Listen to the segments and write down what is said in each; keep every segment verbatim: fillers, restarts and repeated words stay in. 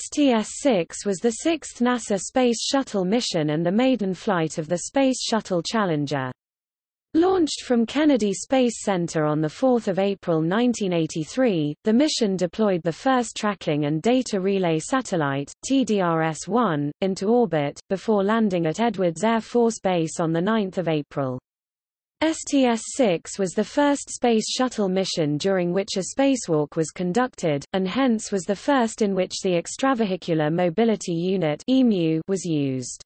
S T S six was the sixth NASA Space Shuttle mission and the maiden flight of the Space Shuttle Challenger. Launched from Kennedy Space Center on the fourth of April nineteen eighty-three, the mission deployed the first Tracking and Data Relay Satellite, T D R S one, into orbit, before landing at Edwards Air Force Base on the ninth of April. S T S six was the first Space Shuttle mission during which a spacewalk was conducted, and hence was the first in which the Extravehicular Mobility Unit (E M U) was used.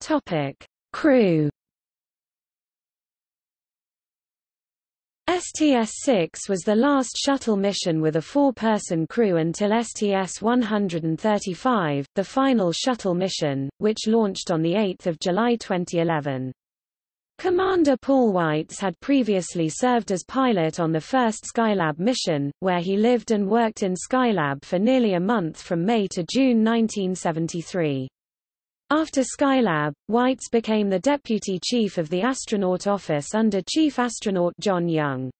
Topic: Crew. S T S six was the last shuttle mission with a four-person crew until S T S one thirty-five, the final shuttle mission, which launched on the eighth of July twenty eleven. Commander Paul Weitz had previously served as pilot on the first Skylab mission, where he lived and worked in Skylab for nearly a month from May to June nineteen seventy-three. After Skylab, Weitz became the deputy chief of the astronaut office under Chief Astronaut John Young.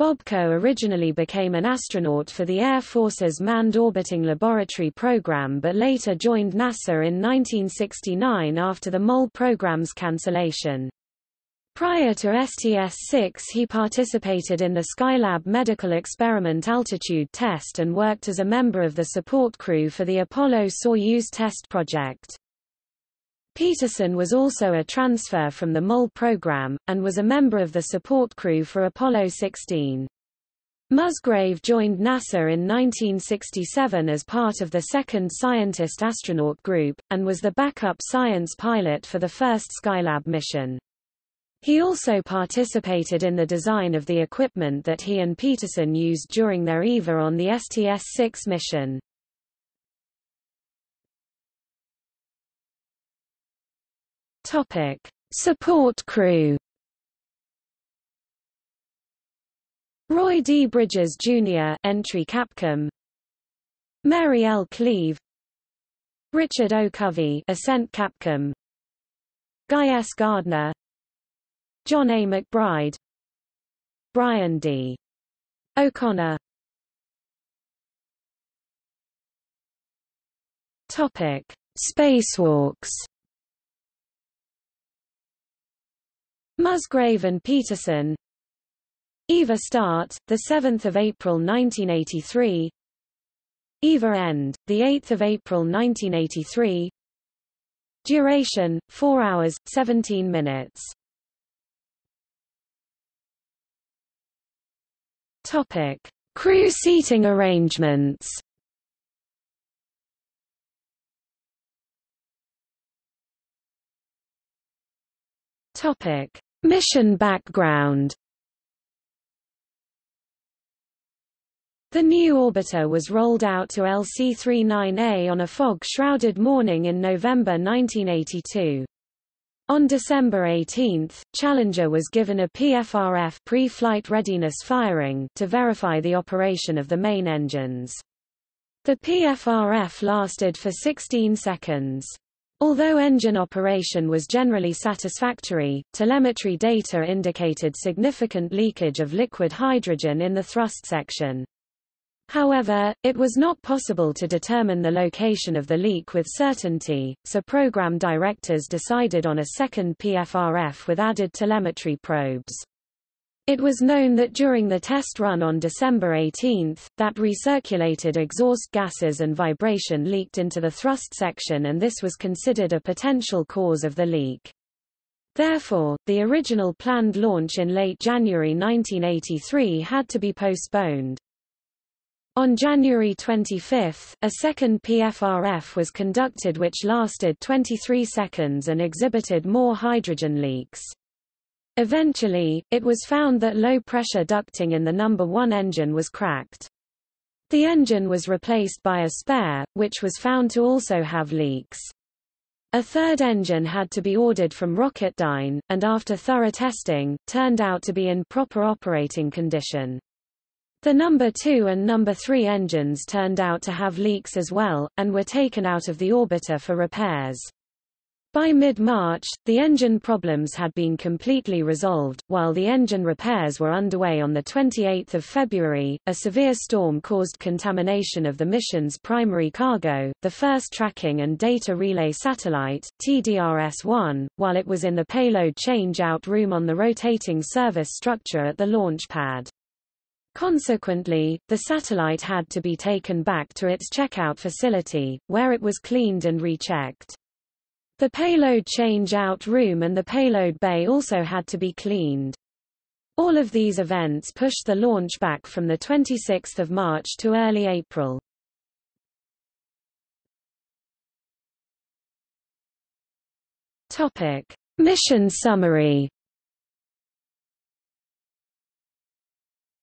Bobko originally became an astronaut for the Air Force's Manned Orbiting Laboratory program but later joined NASA in nineteen sixty-nine after the MOL program's cancellation. Prior to S T S six he participated in the Skylab Medical Experiment Altitude Test and worked as a member of the support crew for the Apollo-Soyuz test project. Peterson was also a transfer from the MOL program, and was a member of the support crew for Apollo sixteen. Musgrave joined NASA in nineteen sixty-seven as part of the second scientist-astronaut group, and was the backup science pilot for the first Skylab mission. He also participated in the design of the equipment that he and Peterson used during their E V A on the S T S six mission. Topic: Support crew. Roy D. Bridges, Junior (entry Capcom), Mary L. Cleave, Richard O. Covey (ascent Capcom), Guy S. Gardner, John A. McBride, Brian D. O'Connor. Topic: Spacewalks. Musgrave and Peterson. E V A start, the seventh of April nineteen eighty-three. E V A end, the eighth of April nineteen eighty-three. Duration: four hours, seventeen minutes. Topic: Crew seating arrangements. Topic: Mission background. The new orbiter was rolled out to L C thirty-nine A on a fog-shrouded morning in November nineteen eighty-two. On December eighteenth, Challenger was given a P F R F pre-flight readiness firing to verify the operation of the main engines. The P F R F lasted for sixteen seconds. Although engine operation was generally satisfactory, telemetry data indicated significant leakage of liquid hydrogen in the thrust section. However, it was not possible to determine the location of the leak with certainty, so program directors decided on a second P F R F with added telemetry probes. It was known that during the test run on December eighteenth, that recirculated exhaust gases and vibration leaked into the thrust section, and this was considered a potential cause of the leak. Therefore, the original planned launch in late January nineteen eighty-three had to be postponed. On January twenty-fifth, a second P F R F was conducted which lasted twenty-three seconds and exhibited more hydrogen leaks. Eventually, it was found that low-pressure ducting in the number one engine was cracked. The engine was replaced by a spare, which was found to also have leaks. A third engine had to be ordered from Rocketdyne, and after thorough testing, turned out to be in proper operating condition. The number two and number three engines turned out to have leaks as well, and were taken out of the orbiter for repairs. By mid-March, the engine problems had been completely resolved. While the engine repairs were underway on the twenty-eighth of February, a severe storm caused contamination of the mission's primary cargo, the first Tracking and Data Relay Satellite, T D R S one, while it was in the payload change-out room on the rotating service structure at the launch pad. Consequently, the satellite had to be taken back to its checkout facility, where it was cleaned and rechecked. The payload change-out room and the payload bay also had to be cleaned. All of these events pushed the launch back from the twenty-sixth of March to early April. Topic: Mission summary.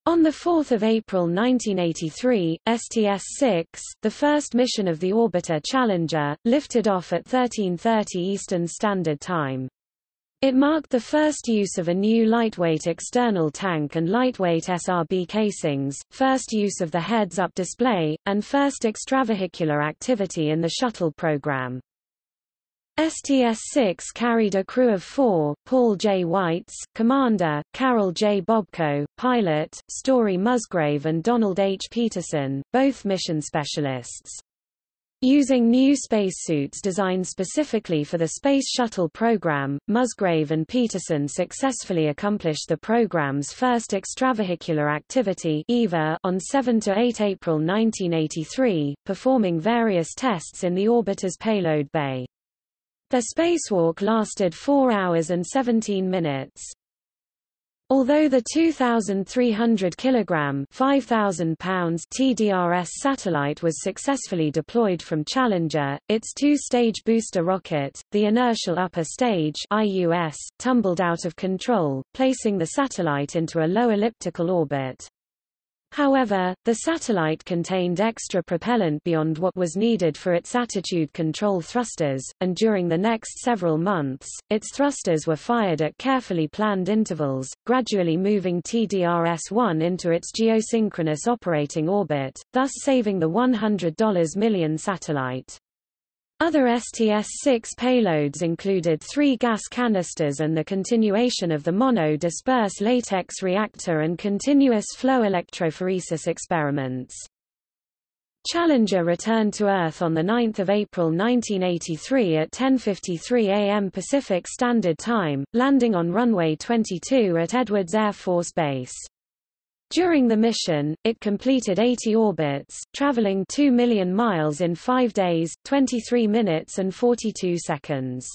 On the fourth of April nineteen eighty-three, S T S six, the first mission of the orbiter Challenger, lifted off at thirteen thirty Eastern Standard Time. It marked the first use of a new lightweight external tank and lightweight S R B casings, first use of the heads-up display, and first extravehicular activity in the shuttle program. S T S six carried a crew of four, Paul J. Weitz, commander, Carol J. Bobko, pilot, Story Musgrave and Donald H. Peterson, both mission specialists. Using new spacesuits designed specifically for the Space Shuttle program, Musgrave and Peterson successfully accomplished the program's first extravehicular activity (E V A) on the seventh to eighth of April nineteen eighty-three, performing various tests in the orbiter's payload bay. Their spacewalk lasted four hours and seventeen minutes. Although the two thousand three hundred kilogram five thousand pound T D R S satellite was successfully deployed from Challenger, its two-stage booster rocket, the inertial upper stage I U S, tumbled out of control, placing the satellite into a low elliptical orbit. However, the satellite contained extra propellant beyond what was needed for its attitude control thrusters, and during the next several months, its thrusters were fired at carefully planned intervals, gradually moving T D R S one into its geosynchronous operating orbit, thus saving the one hundred million dollar satellite. Other S T S six payloads included three gas canisters and the continuation of the mono-disperse latex reactor and continuous flow electrophoresis experiments. Challenger returned to Earth on the ninth of April nineteen eighty-three at ten fifty-three a m Pacific Standard Time, landing on runway twenty-two at Edwards Air Force Base. During the mission, it completed eighty orbits, traveling two million miles in five days, twenty-three minutes and forty-two seconds.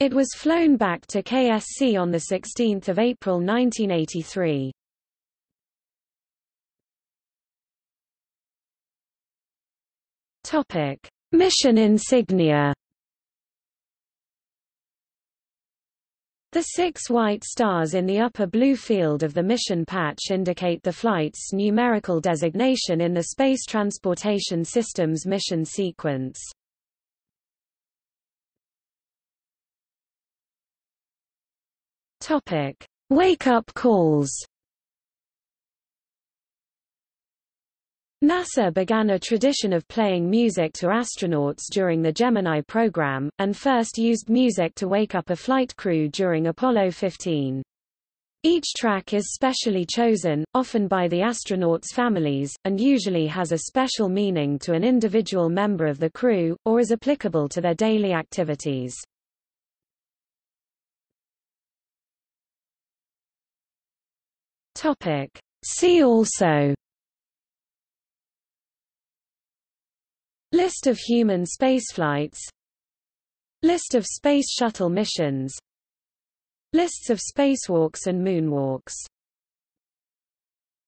It was flown back to K S C on the sixteenth of April nineteen eighty-three. Topic: Mission insignia. The six white stars in the upper blue field of the mission patch indicate the flight's numerical designation in the Space Transportation System's mission sequence. Topic: Wake-up calls. NASA began a tradition of playing music to astronauts during the Gemini program, and first used music to wake up a flight crew during Apollo fifteen. Each track is specially chosen, often by the astronauts' families, and usually has a special meaning to an individual member of the crew, or is applicable to their daily activities. See also: List of human spaceflights, List of Space Shuttle missions, Lists of spacewalks and moonwalks.